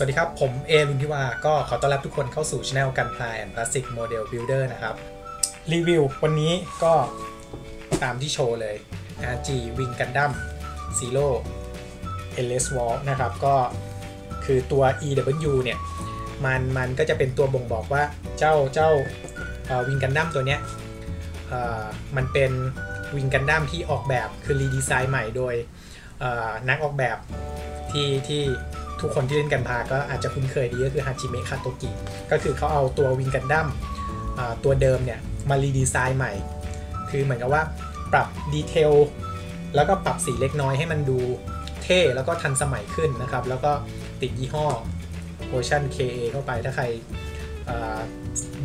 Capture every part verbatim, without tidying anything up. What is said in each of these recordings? สวัสดีครับผมเอลุนทิวาก็ขอต้อนรับทุกคนเข้าสู่ช่องกันพลายแอนด์พลาสติกโมเดลบิลเดอร์นะครับรีวิววันนี้ก็ตามที่โชว์เลยนะ G Wing Gundam Zero Endless War นะครับก็คือตัว อี ดับเบิลยู เนี่ยมันมันก็จะเป็นตัวบ่งบอกว่าเจ้าเจ้าวิงกันดั้มตัวเนี้ยมันเป็นวิงกันดั้มที่ออกแบบคือรีดีไซน์ใหม่โดยนักออกแบบที่ที่ทุกคนที่เล่นกันพาก็อาจจะคุ้นเคยดีก็คือฮาจิเมะคาโตกิก็คือเขาเอาตัววิงกันดั้มตัวเดิมเนี่ยมารีดีไซน์ใหม่คือเหมือนกับว่าปรับดีเทลแล้วก็ปรับสีเล็กน้อยให้มันดูเท่แล้วก็ทันสมัยขึ้นนะครับแล้วก็ติดยี่ห้อเวอร์ชัน เค เอ เข้าไปถ้าใคร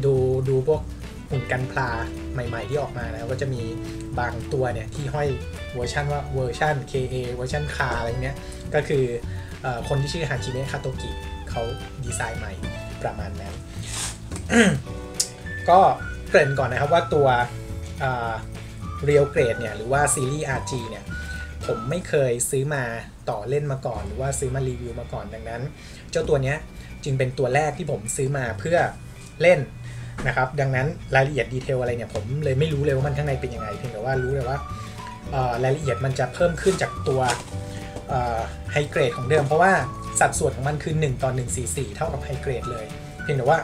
ดูดูพวกหุ่นกันพลาใหม่ๆที่ออกมานะก็จะมีบางตัวเนี่ยที่ห้อยเวอร์ชันว่าเวอร์ชัน เค เอ เวอร์ชันคาอะไรเนี้ยก็คือคนที่ชื่อฮาจิเมะคาโตกิเขาดีไซน์ใหม่ประมาณนั้น ก็เกริ่นก่อนนะครับว่าตัวเรียลเกรดเนี่ยหรือว่าซีรีส์ อาร์ จี เนี่ยผมไม่เคยซื้อมาต่อเล่นมาก่อนหรือว่าซื้อมารีวิวมาก่อนดังนั้นเจ้าตัวเนี้ยจึงเป็นตัวแรกที่ผมซื้อมาเพื่อเล่นนะครับดังนั้นรายละเอียดดีเทลอะไรเนี่ยผมเลยไม่รู้เลยว่ามันข้างในเป็นยังไงเพียงแต่ว่ารู้เลยว่ารายละเอียดมันจะเพิ่มขึ้นจากตัวไฮเกรดของเดิมเพราะว่าสัดส่วนของมันคือหนึ่งต่อหนึ่งร้อยสี่สิบสี่เท่ากับไฮเกรดเลยเพียงแต่ว่า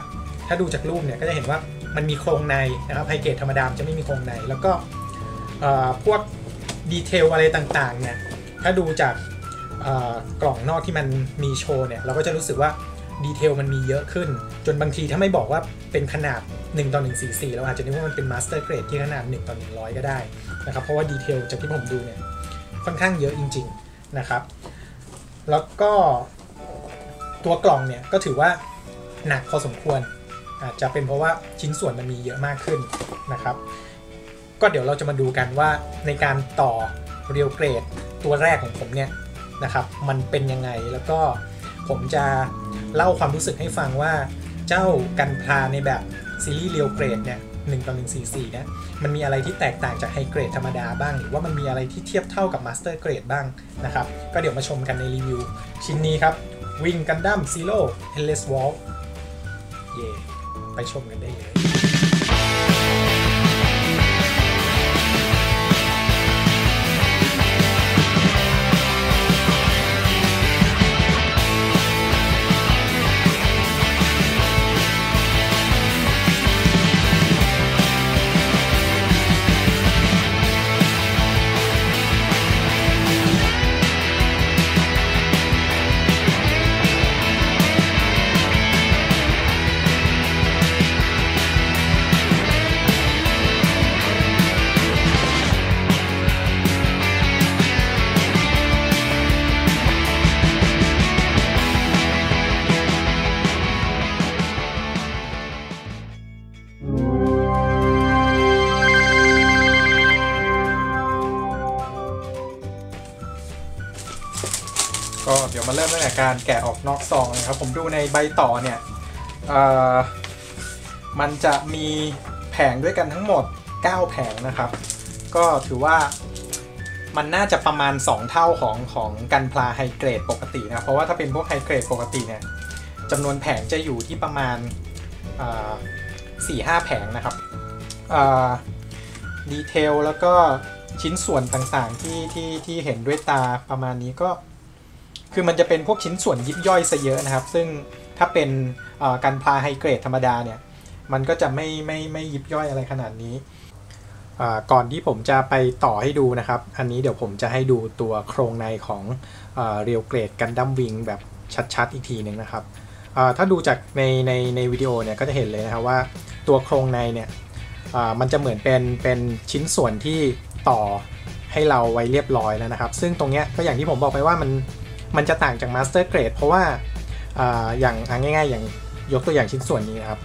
ถ้าดูจากรูปเนี่ยก็จะเห็นว่ามันมีโครงในนะครับไฮเกรดธรรมดาจะไม่มีโครงในแล้วก็พวกดีเทลอะไรต่างๆเนี่ยถ้าดูจากกล่องนอกที่มันมีโชว์เนี่ยเราก็จะรู้สึกว่าดีเทลมันมีเยอะขึ้นจนบางทีถ้าไม่บอกว่าเป็นขนาดหนึ่งต่อหนึ่งร้อยสี่สิบสี่เราอาจจะนึกว่ามันเป็น Master Grade ที่ขนาดหนึ่งต่อหนึ่งร้อยก็ได้นะครับเพราะว่าดีเทลจากที่ผมดูเนี่ยค่อนข้างเยอะจริงๆนะครับแล้วก็ตัวกล่องเนี่ยก็ถือว่าหนักพอสมควรอาจจะเป็นเพราะว่าชิ้นส่วนมันมีเยอะมากขึ้นนะครับก็เดี๋ยวเราจะมาดูกันว่าในการต่อเรียลเกรดตัวแรกของผมเนี่ยนะครับมันเป็นยังไงแล้วก็ผมจะเล่าความรู้สึกให้ฟังว่าเจ้ากันพลาในแบบซีรีส์เรียลเกรดเนี่ยหนึ่งต่อหนึ่งร้อยสี่สิบสี่นะมันมีอะไรที่แตกต่างจากไฮเกรดธรรมดาบ้างหรือว่ามันมีอะไรที่เทียบเท่ากับมาสเตอร์เกรดบ้างนะครับก็เดี๋ยวมาชมกันในรีวิวชิ้นนี้ครับ Wing Gundam Zero Endless War เย่ไปชมกันได้เลยก็เดี๋ยวมาเริ่มตั้งแต่การแกะออกนอกซองนะครับผมดูในใบต่อเนี่ยมันจะมีแผงด้วยกันทั้งหมดเก้าแผงนะครับก็ถือว่ามันน่าจะประมาณสองเท่าของของกันพลาไฮเกรดปกตินะเพราะว่าถ้าเป็นพวกไฮเกรดปกติเนี่ยจำนวนแผงจะอยู่ที่ประมาณ สี่ถึงห้า แผงนะครับดีเทลแล้วก็ชิ้นส่วนต่างๆที่ที่ที่เห็นด้วยตาประมาณนี้ก็คือมันจะเป็นพวกชิ้นส่วนยิบย่อยซะเยอะนะครับซึ่งถ้าเป็นกันพลาไฮเกรดธรรมดาเนี่ยมันก็จะไม่ไม่ไม่ยิบย่อยอะไรขนาดนี้ก่อนที่ผมจะไปต่อให้ดูนะครับอันนี้เดี๋ยวผมจะให้ดูตัวโครงในของเรียลเกรดกันดั้มวิงแบบชัดๆอีกทีหนึ่งนะครับถ้าดูจากในในในวิดีโอเนี่ยก็จะเห็นเลยนะครับว่าตัวโครงในเนี่ยมันจะเหมือนเป็นเป็นชิ้นส่วนที่ต่อให้เราไว้เรียบร้อยแล้วนะครับซึ่งตรงเนี้ยก็อย่างที่ผมบอกไปว่ามันมันจะต่างจาก Master Grade เพราะว่าอย่างง่ายๆอย่างยกตัวอย่างชิ้นส่วนนี้นะครับ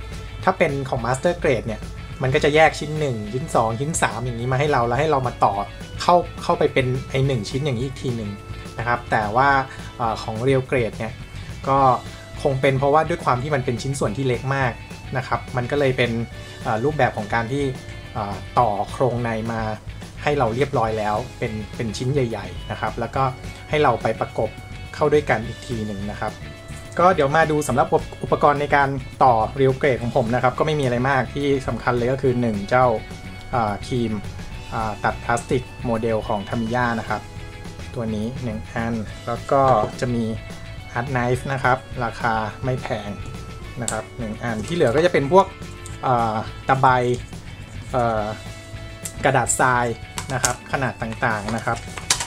ถ้าเป็นของ Master Grade เนี่ยมันก็จะแยกชิ้นหนึ่งชิ้นสองชิ้นสามอย่างนี้มาให้เราแล้วให้เรามาต่อเข้าเข้าไปเป็นไอ้หนึ่งชิ้นอย่างนี้อีกทีหนึ่งนะครับแต่ว่าของ Real Grade เนี่ยก็คงเป็นเพราะว่าด้วยความที่มันเป็นชิ้นส่วนที่เล็กมากนะครับมันก็เลยเป็นรูปแบบของการที่ต่อโครงในมาให้เราเรียบร้อยแล้วเป็นเป็นชิ้นใหญ่ๆนะครับแล้วก็ให้เราไปประกบเข้าด้วยกันอีกทีหนึ่งนะครับ ก็เดี๋ยวมาดูสำหรับอุปกรณ์ในการต่อเรียวเกรดของผมนะครับก็ไม่มีอะไรมากที่สำคัญเลยก็คือหนึ่งเจ้าครีมตัดพลาสติกโมเดลของทามิยานะครับตัวนี้หนึ่งอันแล้วก็จะมีอาร์ตไนฟ์นะครับราคาไม่แพงนะครับหนึ่งอันที่เหลือก็จะเป็นพวกตะไบกระดาษทรายนะครับขนาดต่างๆนะครับ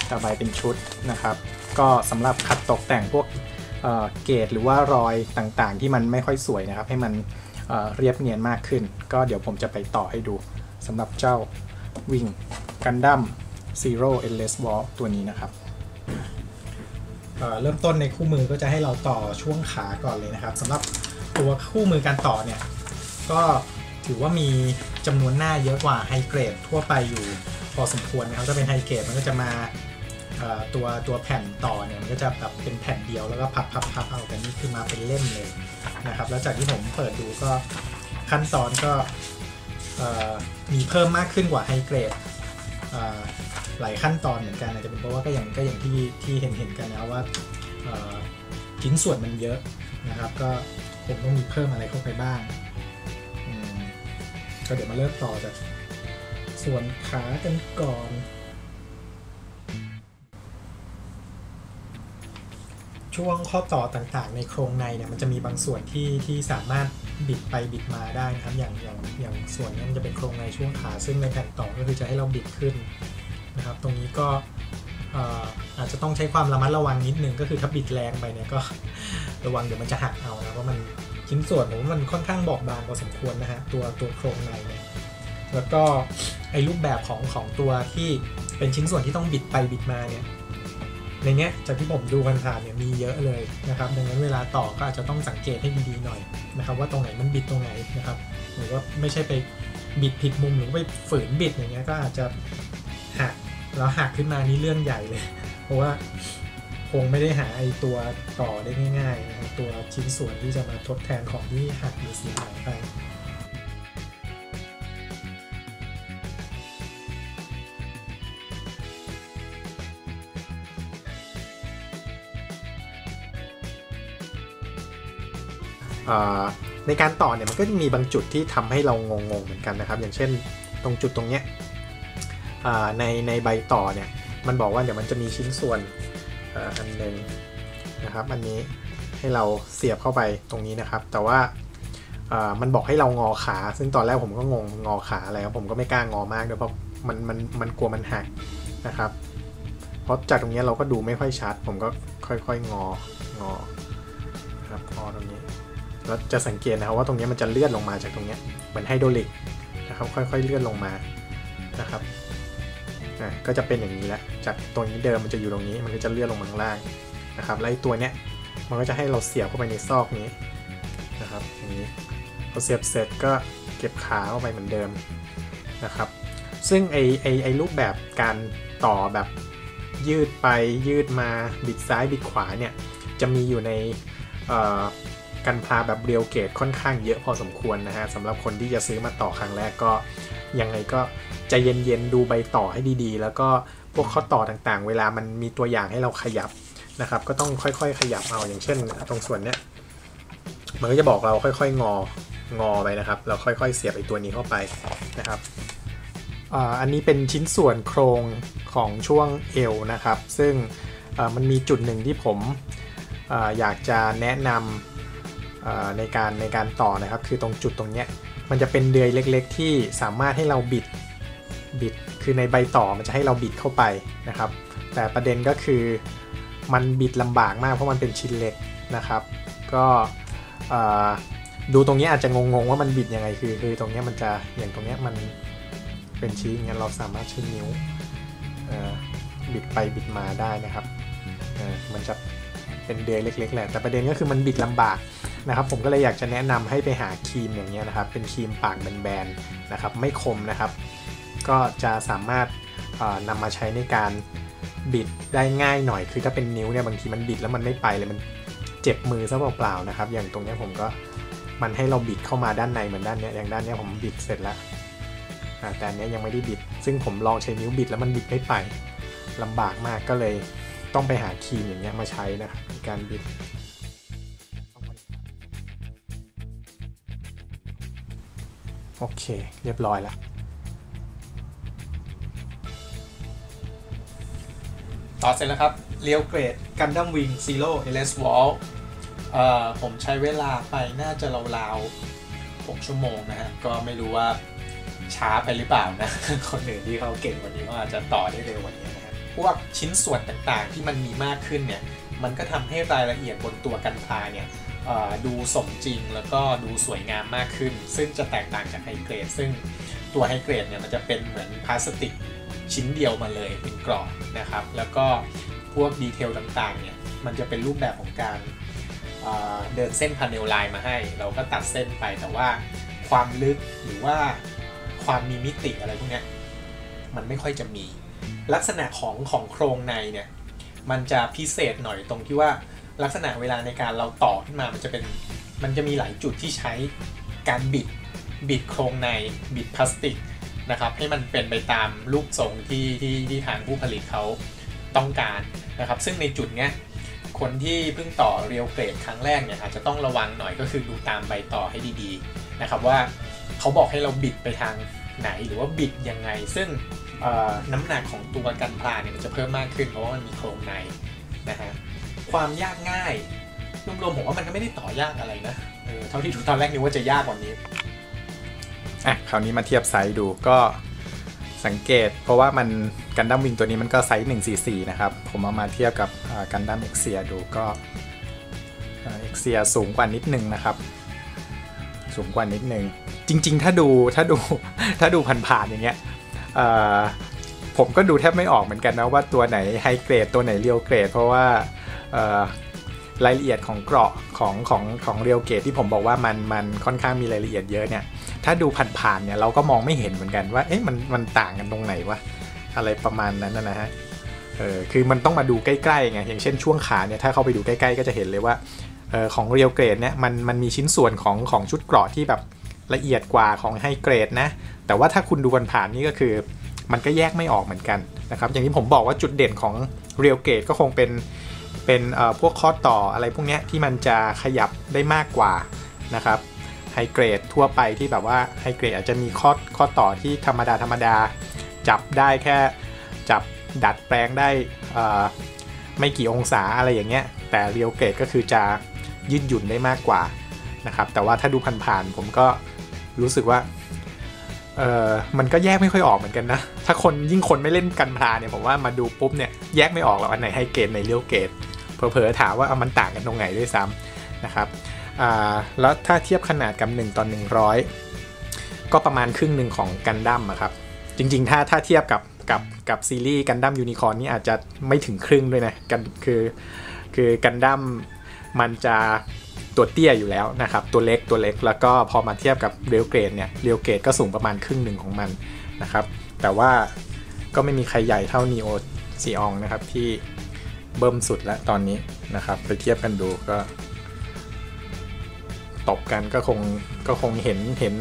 ตะไบเป็นชุดนะครับก็สำหรับขัดตกแต่งพวกเกรดหรือว่ารอยต่างๆที่มันไม่ค่อยสวยนะครับให้มัน เ, เรียบเนียนมากขึ้นก็เดี๋ยวผมจะไปต่อให้ดูสำหรับเจ้าวิ่งกันดั้ม Zero Endless Ball ตัวนี้นะครับ เ, เริ่มต้นในคู่มือก็จะให้เราต่อช่วงขาก่อนเลยนะครับสำหรับตัวคู่มือการต่อเนี่ยก็ถือว่ามีจำนวนหน้าเยอะกว่าไฮเกรดทั่วไปอยู่พอสมควรนะครับถ้าเป็นไฮเกรดมันก็จะมาตัวตัวแผ่นต่อเนี่ยมันก็จะแบบเป็นแผ่นเดียวแล้วก็พับพับพับเอาแต่นี่คือมาเป็นเล่มเลยนะครับแล้วจากที่ผมเปิดดูก็ขั้นตอนก็มีเพิ่มมากขึ้นกว่าไฮเกรดหลายขั้นตอนเหมือนกันอาจจะเป็นเพราะว่าก็อย่างก็อย่างที่ที่เห็นเห็นกันนะว่าชิ้นส่วนมันเยอะนะครับก็ผมต้องมีเพิ่มอะไรเข้าไปบ้างก็เดี๋ยวมาเริ่มต่อจากส่วนขากันก่อนช่วงข้อต่อต่างๆในโครงในเนี่ยมันจะมีบางส่วนที่ที่สามารถบิดไปบิดมาได้นะครับอย่างอย่างอย่างส่วนนี้มันจะเป็นโครงในช่วงขาซึ่งในแผ่นต่อก็คือจะให้เราบิดขึ้นนะครับตรงนี้ก็อาจจะต้องใช้ความระมัดระวังนิดนึงก็คือถ้าบิดแรงไปเนี่ยก็ระวังเดี๋ยวมันจะหักเอานะเพราะมันชิ้นส่วนผมว่ามันค่อนข้างบอบบางพอสมควรนะฮะตัวตัวโครงในเนี่ยแล้วก็ไอ้รูปแบบของของตัวที่เป็นชิ้นส่วนที่ต้องบิดไปบิดมาเนี่ยในเนี้ยจากที่ผมดูกันผ่านเนี่ยมีเยอะเลยนะครับดังนั้นเวลาต่อก็อาจจะต้องสังเกตให้ดีๆหน่อยนะครับว่าตรงไหนมันบิดตรงไหนนะครับหรือว่าไม่ใช่ไปบิดผิดมุมหรือไปฝืนบิดอย่างเงี้ยก็อาจจะหักแล้วหักขึ้นมานี่เรื่องใหญ่เลยเพราะว่าคงไม่ได้หาไอ้ตัวต่อได้ง่ายๆนะครับตัวชิ้นส่วนที่จะมาทดแทนของที่หักหรือเสียหายไปในการต่อเนี่ยมันก็จะมีบางจุดที่ทำให้เรางงๆเหมือนกันนะครับอย่างเช่นตรงจุดตรงเนี้ยในในใบต่อเนี่ยมันบอกว่าเดี๋ยวมันจะมีชิ้นส่วนอันหนึ่งนะครับอันนี้ให้เราเสียบเข้าไปตรงนี้นะครับแต่ว่ามันบอกให้เรางอขาซึ่งตอนแรกผมก็งงงอขาอะไรครับผมก็ไม่กล้างอมากด้วยเพราะมันมันมันกลัวมันหักนะครับเพราะจากตรงนี้เราก็ดูไม่ค่อยชัดผมก็ค่อยๆงองอนะครับงอตรงนี้แล้วจะสังเกตนะครับว่าตรงนี้มันจะเลื่อนลงมาจากตรงนี้เหมือนไฮดรอลิกนะครับค่อยๆเลื่อนลงมานะครับอ่ะก็จะเป็นอย่างนี้แหละจากตัวนี้เดิมมันจะอยู่ตรงนี้มันก็จะเลื่อนลงมาข้างล่างนะครับแล้วตัวเนี้ยมันก็จะให้เราเสียบเข้าไปในซอกนี้นะครับอย่างนี้พอเสียบเสร็จก็เก็บขาเข้าไปเหมือนเดิมนะครับซึ่งไอไอไอรูปแบบการต่อแบบยืดไปยืดมาบิดซ้ายบิดขวาเนี่ยจะมีอยู่ในกันพลาแบบเรียวเกรดค่อนข้างเยอะพอสมควรนะฮะสำหรับคนที่จะซื้อมาต่อครั้งแรกก็ยังไงก็ใจเย็นๆดูใบต่อให้ดีๆแล้วก็พวกข้อต่อต่างๆเวลามันมีตัวอย่างให้เราขยับนะครับก็ต้องค่อยๆขยับเอาอย่างเช่นตรงส่วนเนี้ยมันก็จะบอกเราค่อยๆงองอไปนะครับเราค่อยๆเสียบไอ้ตัวนี้เข้าไปนะครับอันนี้เป็นชิ้นส่วนโครงของช่วงเอวนะครับซึ่งมันมีจุดหนึ่งที่ผมอยากจะแนะนำในการในการต่อนะครับคือตรงจุดตรงเนี้ยมันจะเป็นเดือยเล็กๆที่สามารถให้เราบิดบิดคือในใบต่อมันจะให้เราบิดเข้าไปนะครับแต่ประเด็นก็คือมันบิดลำบากมากเพราะมันเป็นชิ้นเล็กนะครับก็ดูตรงนี้อาจจะงงๆว่ามันบิดยังไงคือคือตรงนี้มันจะอย่างตรงนี้มันเป็นชิ้นงั้นเราสามารถใช้นิ้วบิดไปบิดมาได้นะครับมันจะเป็นเดือยเล็กๆแหละแต่ประเด็นก็คือมันบิดลำบากนะครับผมก็เลยอยากจะแนะนำให้ไปหาครีมอย่างเงี้ยนะครับเป็นครีมปากแบนๆนะครับไม่คมนะครับก็จะสามารถนำมาใช้ในการบิดได้ง่ายหน่อยคือถ้าเป็นนิ้วเนี่ยบางทีมันบิดแล้วมันไม่ไปเลยมันเจ็บมือซะเปล่าๆนะครับอย่างตรงนี้ผมก็มันให้เราบิดเข้ามาด้านในเหมือนด้านเนี้ยอย่างด้านเนี้ยผมบิดเสร็จแล้วแต่อันนี้ยังไม่ได้บิดซึ่งผมลองใช้นิ้วบิดแล้วมันบิดไม่ไปลำบากมากก็เลยต้องไปหาครีมอย่างเงี้ยมาใช้นะครับในการบิด โอเคเรียบร้อยแล้วต่อเสร็จแล้วครับเรียวเกรดกันดั้มวิงซีโร่เอเลสวอลผมใช้เวลาไปน่าจะราวๆหกชั่วโมงนะฮะก็ไม่รู้ว่าช้าไปหรือเปล่านะคนอื่นที่เขาเก่งวันนี้ก็อาจจะต่อได้เร็ววันนี้นะครับพวกชิ้นส่วนต่างๆที่มันมีมากขึ้นเนี่ยมันก็ทำให้รายละเอียดบนตัวกันพาเนี่ยดูสมจริงแล้วก็ดูสวยงามมากขึ้นซึ่งจะแตกต่างจากไฮเกรดซึ่งตัวไฮเกรดเนี่ยมันจะเป็นเหมือนพลาสติกชิ้นเดียวมาเลยเป็นกรอบนะครับแล้วก็พวกดีเทลต่างๆเนี่ยมันจะเป็นรูปแบบของการเดินเส้นพาเนลไลน์มาให้เราก็ตัดเส้นไปแต่ว่าความลึกหรือว่าความมีมิติอะไรพวกนี้มันไม่ค่อยจะมีลักษณะของของโครงในเนี่ยมันจะพิเศษหน่อยตรงที่ว่าลักษณะเวลาในการเราต่อขึ้นมามันจะเป็นมันจะมีหลายจุดที่ใช้การบิดบิดโครงในบิดพลาสติกนะครับให้มันเป็นไปตามรูปทรงที่ที่ที่ทางผู้ผลิตเขาต้องการนะครับซึ่งในจุดเนี้ยคนที่เพิ่งต่อเรียวเกรดครั้งแรกเนี่ยอาจจะต้องระวังหน่อยก็คือดูตามใบต่อให้ดีๆนะครับว่าเขาบอกให้เราบิดไปทางไหนหรือว่าบิดยังไงซึ่งน้ำหนักของตัวกันพลาเนี่ยมันจะเพิ่มมากขึ้นเพราะว่ามันมีโครงในนะฮะความยากง่ายรวมๆผมว่ามันก็ไม่ได้ต่อยากอะไรนะ เ, เท่าที่ดูตอนแรกนึกว่าจะยากกว่า น, นี้อ่ะคราวนี้มาเทียบไซส์ดูก็สังเกตเพราะว่ามันกันดั้มวิงตัวนี้มันก็ไซส์หนึ่งสี่สี่นะครับผมเอามาเทียบกับกันดั้มเอ็กเซียดูก็เอ็กเซียสูงกว่านิดนึงนะครับสูงกว่านิดนึงจริงๆถ้าดูถ้าดูถ้าดูผ่านๆอย่างเงี้ยผมก็ดูแทบไม่ออกเหมือนกันนะว่าตัวไหนไฮเกรดตัวไหนเรียวเกรดเพราะว่ารายละเอียดของเกราะของของของเรียวเกรดที่ผมบอกว่ามันมันค่อนข้างมีรายละเอียดเยอะเนี่ยถ้าดูผ่านๆเนี่ยเราก็มองไม่เห็นเหมือนกันว่าเอ๊ะมันมันต่างกันตรงไหนวะอะไรประมาณนั้นนะฮะเออคือมันต้องมาดูใกล้ๆไงอย่างเช่นช่วงขาเนี่ยถ้าเข้าไปดูใกล้ๆก็จะเห็นเลยว่าเออของเรียวเกรดเนี่ยมันมันมีชิ้นส่วนของของชุดเกราะที่แบบละเอียดกว่าของไฮเกรดนะแต่ว่าถ้าคุณดูผ่านๆนี่ก็คือมันก็แยกไม่ออกเหมือนกันนะครับอย่างที่ผมบอกว่าจุดเด่นของเรียวเกรดก็คงเป็นเป็นพวกข้อต่ออะไรพวกนี้ที่มันจะขยับได้มากกว่านะครับไฮเกรดทั่วไปที่แบบว่าไฮเกรดอาจจะมีข้อข้อต่อที่ธรรมดาธรรมดาจับได้แค่จับดัดแปลงได้ไม่กี่องศาอะไรอย่างเงี้ยแต่เรียวเกรดก็คือจะยืดหยุ่นได้มากกว่านะครับแต่ว่าถ้าดูผ่านๆผมก็รู้สึกว่าเออมันก็แยกไม่ค่อยออกเหมือนกันนะถ้าคนยิ่งคนไม่เล่นกันพลาเนี่ยผมว่ามาดูปุ๊บเนี่ยแยกไม่ออกแล้วอันไหนไฮเกรดในเรียวเกรดเผลอๆถามว่าเอามันต่างกันตรงไหนด้วยซ้ำนะครับแล้วถ้าเทียบขนาดกับหนึ่งต่อหนึ่งร้อยก็ประมาณครึ่งหนึ่งของกันดั้มครับจริงๆถ้าถ้าเทียบกับกับกับซีรีส์กันดั้มยูนิคอร์นนี่อาจจะไม่ถึงครึ่งด้วยนะกันคือคือกันดั้มมันจะตัวเตี้ยอยู่แล้วนะครับตัวเล็กตัวเล็กแล้วก็พอมาเทียบกับเรียวเกรดเนี่ยเรียวเกรดก็สูงประมาณครึ่งหนึ่งของมันนะครับแต่ว่าก็ไม่มีใครใหญ่เท่านีโอซีอองนะครับที่เบิ่มสุดแล้วตอนนี้นะครับไปเทียบกันดูก็ตบกันก็คงก็คงเห็นเห็น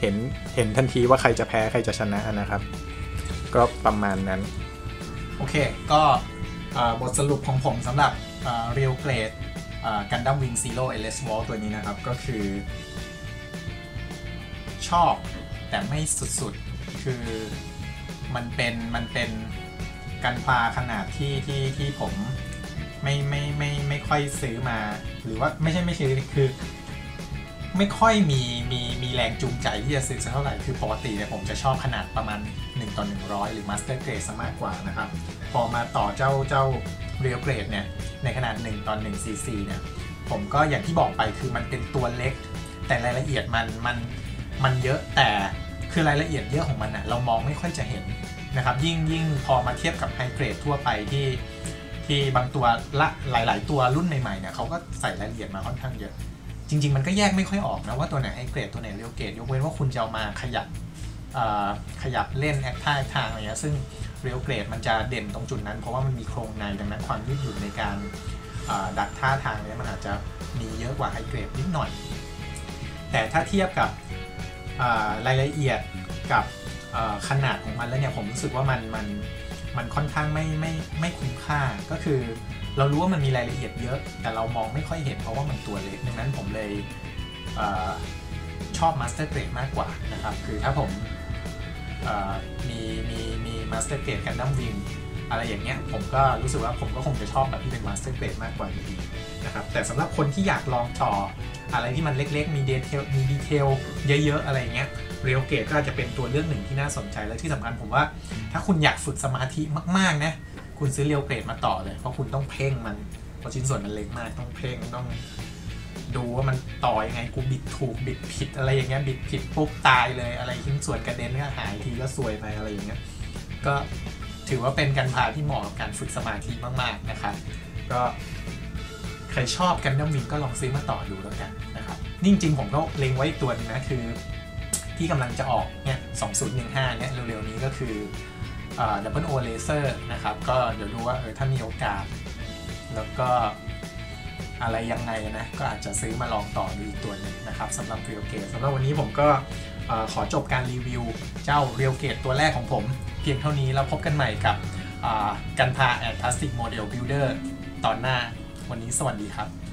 เห็นเห็นทันทีว่าใครจะแพ้ใครจะชนะนะครับก็ประมาณนั้นโอเคก็บทสรุปของผมสำหรับเรียวเกรดกันดั้มวิงซีโร่เอเลสวอลตัวนี้นะครับก็คือชอบแต่ไม่สุดๆคือมันเป็นมันเป็นกันพลาขนาดที่ที่ที่ผมไม่ไม่ไม่ไม่ค่อยซื้อมาหรือว่าไม่ใช่ไม่ซื้อคือไม่ค่อยมีมีมีแรงจูงใจที่จะซื้อเท่าไหร่คือปกติเนี่ยผมจะชอบขนาดประมาณหนึ่งต่อหนึ่งร้อยหรือ Master Grade ซะมากกว่านะครับพอมาต่อเจ้าเจ้าเรียวเกรดเนี่ยในขนาดหนึ่งต่อหนึ่งซีซีเนี่ยผมก็อย่างที่บอกไปคือมันเป็นตัวเล็กแต่รายละเอียดมันมันมันเยอะแต่คือรายละเอียดเยอะของมันอะเรามองไม่ค่อยจะเห็นนะครับยิ่งยิ่งพอมาเทียบกับไฮเกรดทั่วไปที่ที่บางตัวละหลายๆตัวรุ่นใหม่ๆเนี่ยเขาก็ใส่รายละเอียดมาค่อนข้างเยอะจริงๆมันก็แยกไม่ค่อยออกนะว่าตัวไหนไฮเกรดตัวไหนเรียวเกรดยกเว้นว่าคุณจะเอามาขยับขยับเล่นแอคท่าแอคทางอะไรเงี้ยซึ่งเรียวเกรดมันจะเด่นตรงจุดนั้นเพราะว่ามันมีโครงในดังนั้นความยืดหยุ่นในการดัดท่าทางเนี่ยมันอาจจะมีเยอะกว่าไฮเกรดนิดหน่อยแต่ถ้าเทียบกับรายละเอียดกับขนาดของมันแล้วเนี่ยผมรู้สึกว่ามันมันมันค่อนข้างไม่ไม่ไม่คุ้มค่าก็คือเรารู้ว่ามันมีรายละเอียดเยอะแต่เรามองไม่ค่อยเห็นเพราะว่ามันตัวเล็กดังนั้นผมเลย ชอบ Master Grade มากกว่านะครับคือถ้าผมมีมีมี Master Grade กันดั้มวิงอะไรอย่างเงี้ยผมก็รู้สึกว่าผมก็คงจะชอบแบบที่เป็น Master Grade มากกว่าอยู่ดีนะครับแต่สำหรับคนที่อยากลองต่ออะไรที่มันเล็กๆมีดีเทลมีดีเทลเยอะๆอะไรอย่างเงี้ยเรียวเกรดก็อาจจะเป็นตัวเลือกหนึ่งที่น่าสนใจและที่สำคัญผมว่าถ้าคุณอยากฝึกสมาธิมากๆนะคุณซื้อเรียวเกรดมาต่อเลยเพราะคุณต้องเพ่งมันเพราะชิ้นส่วนมันเล็กมากต้องเพ่งต้องดูว่ามันต่อยังไงกูบิดถูกบิดผิดอะไรอย่างเงี้ยบิดผิดปุ๊บตายเลยอะไรชิ้นส่วนกระเด็นก็หายทีก็ซวยไปอะไรอย่างเงี้ยก็ถือว่าเป็นการพาที่เหมาะกับการฝึกสมาธิมากๆนะครับก็ใครชอบกันดั้มวิงก็ลองซื้อมาต่อดูแล้วกันนะครับจริงๆผมก็เล็งไว้ตัวนึงนะคือที่กำลังจะออกเนี่ย สองพันสิบห้า เนี่ยเร็วๆนี้ก็คือ Double O Laser นะครับก็เดี๋ยวดูว่าเออถ้ามีโอกาสแล้วก็อะไรยังไงนะก็อาจจะซื้อมาลองต่อดูอีกตัวนึงนะครับสำหรับ Real Gate สำหรับวันนี้ผมก็ขอจบการรีวิวเจ้า Real Gate ตัวแรกของผมเพียงเท่านี้แล้วพบกันใหม่กับกันพา and Plastic Model Builder ตอนหน้าวันนี้สวัสดีครับ